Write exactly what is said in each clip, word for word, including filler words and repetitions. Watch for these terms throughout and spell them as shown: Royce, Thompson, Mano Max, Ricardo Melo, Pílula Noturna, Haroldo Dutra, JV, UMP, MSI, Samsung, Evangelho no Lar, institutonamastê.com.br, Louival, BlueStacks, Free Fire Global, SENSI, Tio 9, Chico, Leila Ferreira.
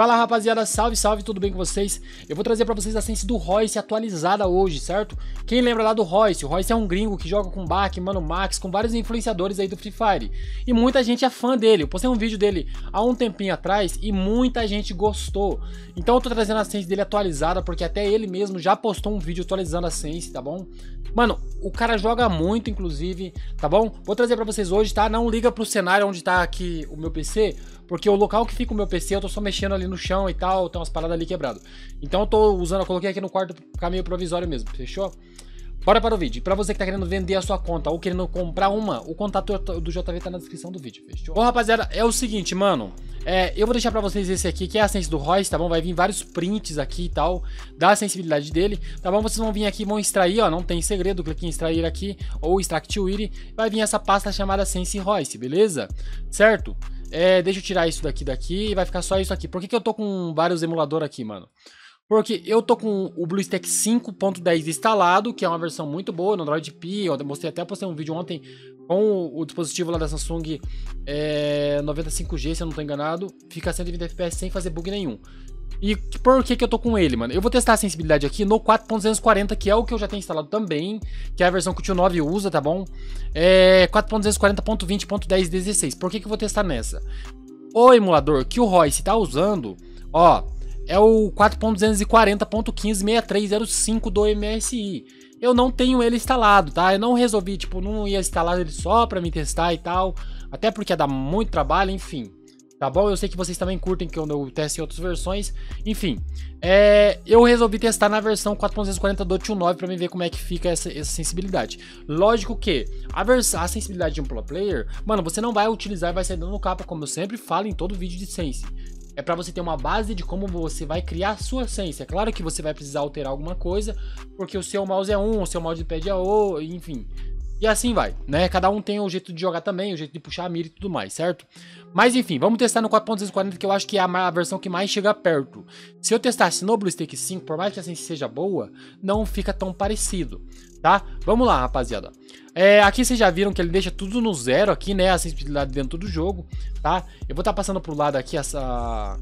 Fala rapaziada, salve, salve, tudo bem com vocês? Eu vou trazer pra vocês a Sense do Royce atualizada hoje, certo? Quem lembra lá do Royce? O Royce é um gringo que joga com Bach, Mano Max, com vários influenciadores aí do Free Fire. E muita gente é fã dele, eu postei um vídeo dele há um tempinho atrás e muita gente gostou. Então eu tô trazendo a Sense dele atualizada porque até ele mesmo já postou um vídeo atualizando a Sense, tá bom? Mano, o cara joga muito, inclusive, tá bom? Vou trazer pra vocês hoje, tá? Não liga pro cenário onde tá aqui o meu P C, porque o local que fica o meu P C eu tô só mexendo ali no chão e tal, tem umas paradas ali quebrado. Então eu tô usando, eu coloquei aqui no quarto caminho provisório mesmo, fechou? Bora para o vídeo. E pra você que tá querendo vender a sua conta ou querendo comprar uma, o contato do J V tá na descrição do vídeo, fechou? Bom, rapaziada, é o seguinte, mano, é, eu vou deixar pra vocês esse aqui, que é a Sense do Royce, tá bom? Vai vir vários prints aqui e tal, da sensibilidade dele, tá bom? Vocês vão vir aqui, vão extrair, ó, não tem segredo, clique em extrair aqui, ou extract to I R I, vai vir essa pasta chamada Sense Royce, beleza? Certo? É, deixa eu tirar isso daqui daqui e vai ficar só isso aqui. Por que que eu tô com vários emuladores aqui, mano? Porque eu tô com o BlueStacks cinco ponto dez instalado, que é uma versão muito boa no Android P. Eu mostrei até, postei um vídeo ontem com o dispositivo lá da Samsung é, noventa e cinco G, se eu não tô enganado. Fica cento e vinte F P S sem fazer bug nenhum. E por que que eu tô com ele, mano? Eu vou testar a sensibilidade aqui no quatro ponto duzentos e quarenta, que é o que eu já tenho instalado também, que é a versão que o Tio nove usa, tá bom? É quatro ponto duzentos e quarenta ponto vinte ponto dez ponto dezesseis. Por que que eu vou testar nessa? O emulador que o Royce tá usando, ó, é o quatro ponto duzentos e quarenta ponto quinze ponto seis três zero cinco do M S I. Eu não tenho ele instalado, tá? Eu não resolvi, tipo, não ia instalar ele só pra me testar e tal, até porque dá muito trabalho, enfim. Tá bom? Eu sei que vocês também curtem que eu teste em outras versões. Enfim, é, eu resolvi testar na versão quatro ponto duzentos e quarenta do Tio nove pra mim ver como é que fica essa, essa sensibilidade. Lógico que a, a sensibilidade de um pro player, mano, você não vai utilizar e vai sair dando no capa, como eu sempre falo em todo vídeo de Sense. É pra você ter uma base de como você vai criar a sua Sense. É claro que você vai precisar alterar alguma coisa, porque o seu mouse é um, o seu mousepad é outro, enfim... E assim vai, né? Cada um tem o jeito de jogar também, o jeito de puxar a mira e tudo mais, certo? Mas enfim, vamos testar no quatro ponto duzentos e quarenta, que eu acho que é a versão que mais chega perto. Se eu testasse no BlueStacks cinco, por mais que a Sense seja boa, não fica tão parecido, tá? Vamos lá, rapaziada. É, aqui vocês já viram que ele deixa tudo no zero aqui, né? A sensibilidade dentro do jogo, tá? Eu vou estar tá passando pro lado aqui essa...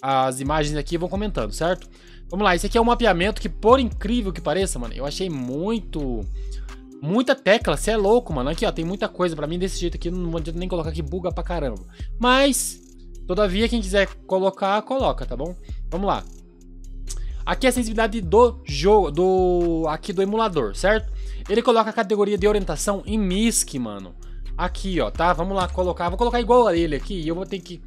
as imagens aqui e vou comentando, certo? Vamos lá, esse aqui é um mapeamento que, por incrível que pareça, mano, eu achei muito... Muita tecla, você é louco, mano. Aqui, ó, tem muita coisa. Pra mim, desse jeito aqui, não adianta nem colocar aqui, buga pra caramba. Mas, todavia, quem quiser colocar, coloca, tá bom? Vamos lá. Aqui é a sensibilidade do jogo, do aqui do emulador, certo? Ele coloca a categoria de orientação em M I S C, mano. Aqui, ó, tá? Vamos lá colocar. Vou colocar igual a ele aqui e eu vou ter que...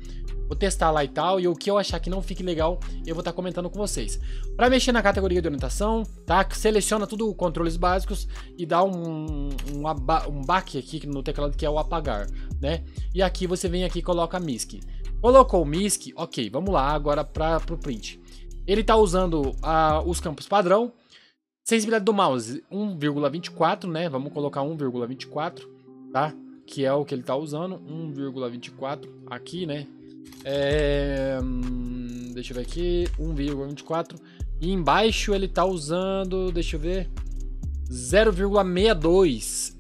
Vou testar lá e tal, e o que eu achar que não fique legal, eu vou estar tá comentando com vocês. Pra mexer na categoria de orientação, tá? Seleciona tudo os controles básicos e dá um, um, um back aqui no teclado, que é o apagar, né? E aqui você vem aqui e coloca M I S C. Colocou o M I S C, ok, vamos lá agora para pro print. Ele tá usando a, os campos padrão. Sensibilidade do mouse, um vírgula vinte e quatro, né? Vamos colocar um vírgula vinte e quatro, tá? Que é o que ele tá usando, um vírgula vinte e quatro aqui, né? É, deixa eu ver aqui, um vírgula vinte e quatro. E embaixo ele tá usando, deixa eu ver, zero vírgula sessenta e dois.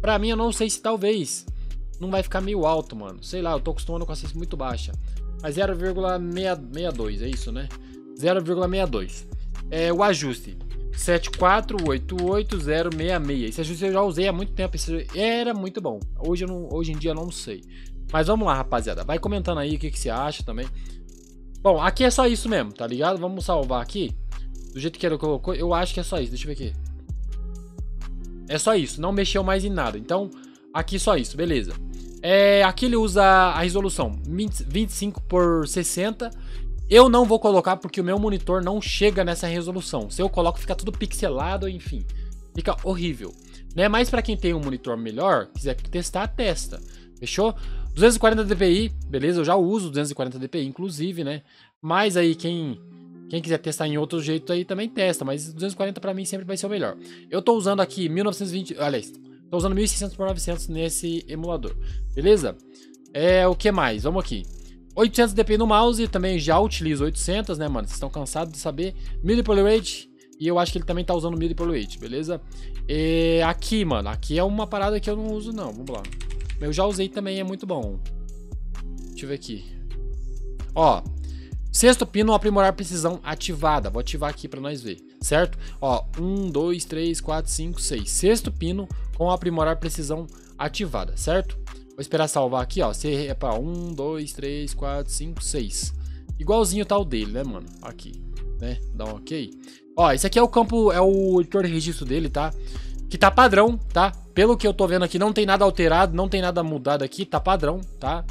Pra mim, eu não sei se talvez não vai ficar meio alto, mano. Sei lá, eu tô acostumando com a sense muito baixa. Mas zero vírgula sessenta e dois, é isso, né? zero vírgula sessenta e dois. É o ajuste sete quatro oito oito zero seis seis. Esse ajuste eu já usei há muito tempo. Esse era muito bom. Hoje, eu não, hoje em dia eu não sei. Mas vamos lá, rapaziada, vai comentando aí o que, que você acha também. Bom, aqui é só isso mesmo, tá ligado? Vamos salvar aqui. Do jeito que ele colocou, eu acho que é só isso. Deixa eu ver aqui. É só isso, não mexeu mais em nada. Então, aqui só isso, beleza. É, aqui ele usa a resolução vinte e cinco por sessenta. Eu não vou colocar porque o meu monitor não chega nessa resolução. Se eu coloco, fica tudo pixelado, enfim. Fica horrível, né? Mas pra quem tem um monitor melhor, quiser testar, testa. Fechou? duzentos e quarenta D P I, beleza? Eu já uso duzentos e quarenta D P I, inclusive, né? Mas aí, quem, quem quiser testar em outro jeito aí, também testa. Mas duzentos e quarenta pra mim sempre vai ser o melhor. Eu tô usando aqui mil novecentos e vinte... Aliás, tô usando mil e seiscentos por novecentos nesse emulador, beleza? É, o que mais? Vamos aqui. oitocentos D P I no mouse, também já utilizo oitocentos, né, mano? Vocês estão cansados de saber. mil de Polarade, e eu acho que ele também tá usando mil de Polarade, beleza? E aqui, mano, aqui é uma parada que eu não uso, não. Vamos lá. Eu já usei também, é muito bom. Deixa eu ver aqui. Ó, Sexto pino, aprimorar precisão ativada. Vou ativar aqui para nós ver, certo? Ó, um, dois, três, quatro, cinco, seis. Sexto pino com aprimorar precisão ativada, certo? Vou esperar salvar aqui, ó. É para um, dois, três, quatro, cinco, seis. Igualzinho tá o dele, né, mano? Aqui, né? Dá um ok. Ó, esse aqui é o campo, é o editor de registro dele, tá? Que tá padrão, tá? Pelo que eu tô vendo aqui, não tem nada alterado, não tem nada mudado aqui, tá padrão, tá?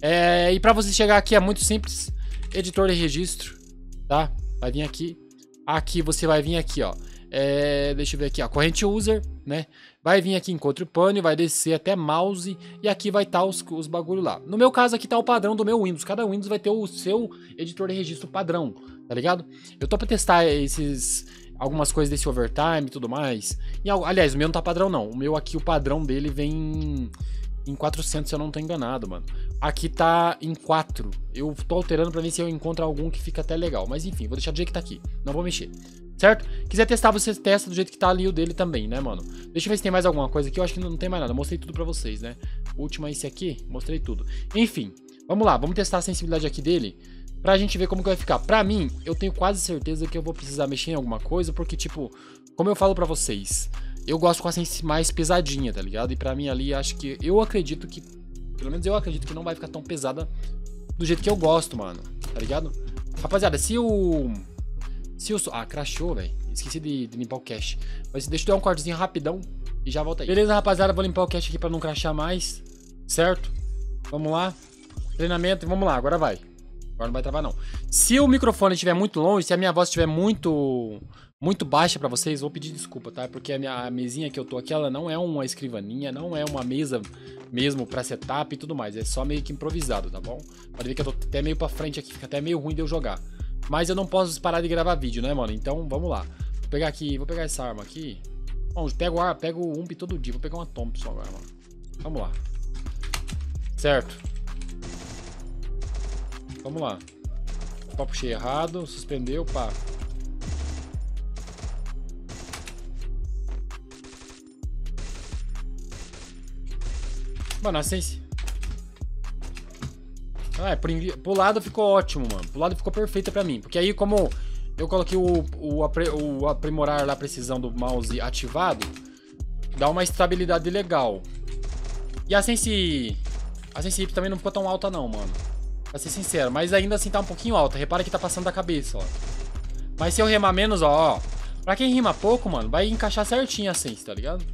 É, e pra você chegar aqui é muito simples. Editor de registro, tá? Vai vir aqui. Aqui você vai vir aqui, ó. É, deixa eu ver aqui, ó. Corrente user, né? Vai vir aqui em control panel, vai descer até mouse e aqui vai estar tá os, os bagulho lá. No meu caso aqui tá o padrão do meu Windows. Cada Windows vai ter o seu editor de registro padrão, tá ligado? Eu tô pra testar esses, algumas coisas desse overtime e tudo mais. E, aliás, o meu não tá padrão não. O meu aqui, o padrão dele vem em quatrocentos, se eu não tô enganado, mano. Aqui tá em quatro. Eu tô alterando pra ver se eu encontro algum que fica até legal. Mas enfim, vou deixar do jeito que tá aqui. Não vou mexer, certo? Quiser testar, você testa do jeito que tá ali o dele também, né, mano? Deixa eu ver se tem mais alguma coisa aqui. Eu acho que não tem mais nada. Mostrei tudo pra vocês, né? Última, esse aqui. Mostrei tudo. Enfim, vamos lá. Vamos testar a sensibilidade aqui dele pra gente ver como que vai ficar. Pra mim, eu tenho quase certeza que eu vou precisar mexer em alguma coisa. Porque, tipo, como eu falo pra vocês, eu gosto com a sense mais pesadinha, tá ligado? E pra mim ali, acho que... Eu acredito que... Pelo menos eu acredito que não vai ficar tão pesada do jeito que eu gosto, mano. Tá ligado? Rapaziada, se o... Se o... Ah, crashou, velho. Esqueci de, de limpar o cache. Mas deixa eu dar um cortezinho rapidão e já volto aí. Beleza, rapaziada? Vou limpar o cache aqui pra não crashar mais. Certo? Vamos lá. Treinamento. Vamos lá. Agora vai. Agora não vai travar, não. Se o microfone estiver muito longe, se a minha voz estiver muito... muito baixa pra vocês, vou pedir desculpa, tá? Porque a minha a mesinha que eu tô aqui, ela não é uma escrivaninha, não é uma mesa mesmo pra setup e tudo mais. É só meio que improvisado, tá bom? Pode ver que eu tô até meio pra frente aqui, fica até meio ruim de eu jogar. Mas eu não posso parar de gravar vídeo, né, mano? Então, vamos lá. Vou pegar aqui, vou pegar essa arma aqui. Bom, pego ar, pego o U M P todo dia. Vou pegar uma Thompson agora, mano. Vamos lá. Certo. Vamos lá. Pá, puxei errado, suspendeu, pá. Mano, a Sense. Ah, é, por ingl... pro lado ficou ótimo, mano. Pro lado ficou perfeita pra mim. Porque aí, como eu coloquei o, o, apre... o aprimorar lá, a precisão do mouse ativado, dá uma estabilidade legal. E a Sense. A Sense Y também não ficou tão alta, não, mano. Pra ser sincero. Mas ainda assim tá um pouquinho alta. Repara que tá passando da cabeça, ó. Mas se eu remar menos, ó. ó. Pra quem rima pouco, mano, vai encaixar certinho a Sense, tá ligado?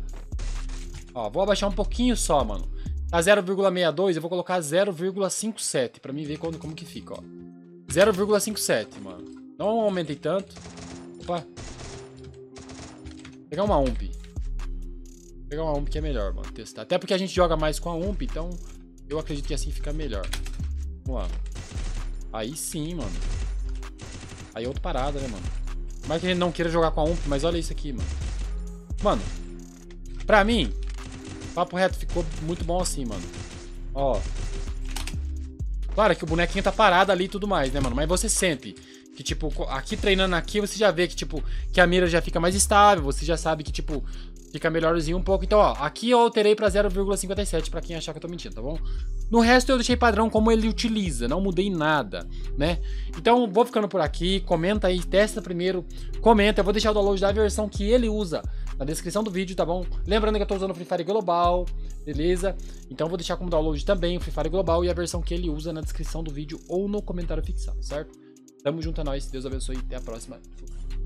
Ó, vou abaixar um pouquinho só, mano. A zero vírgula sessenta e dois, eu vou colocar zero vírgula cinquenta e sete pra mim ver quando, como que fica, ó. zero vírgula cinquenta e sete, mano. Não aumentei tanto. Opa. Vou pegar uma U M P. Vou pegar uma U M P que é melhor, mano. Testar. Até porque a gente joga mais com a U M P, então eu acredito que assim fica melhor. Vamos lá. Aí sim, mano. Aí é outra parada, né, mano? Por mais que a gente não queira jogar com a U M P, mas olha isso aqui, mano. Mano, pra mim... Papo reto, ficou muito bom assim, mano. Ó. Claro que o bonequinho tá parado ali e tudo mais, né, mano? Mas você sente que, tipo, aqui treinando aqui, você já vê que, tipo, que a mira já fica mais estável. Você já sabe que, tipo, fica melhorzinho um pouco. Então, ó, aqui eu alterei pra zero vírgula cinquenta e sete pra quem achar que eu tô mentindo, tá bom? No resto eu deixei padrão como ele utiliza. Não mudei nada, né? Então, vou ficando por aqui. Comenta aí, testa primeiro. Comenta. Eu vou deixar o download da versão que ele usa na descrição do vídeo, tá bom? Lembrando que eu tô usando o Free Fire Global, beleza? Então eu vou deixar como download também o Free Fire Global e a versão que ele usa na descrição do vídeo ou no comentário fixado, certo? Tamo junto a nós, Deus abençoe e até a próxima.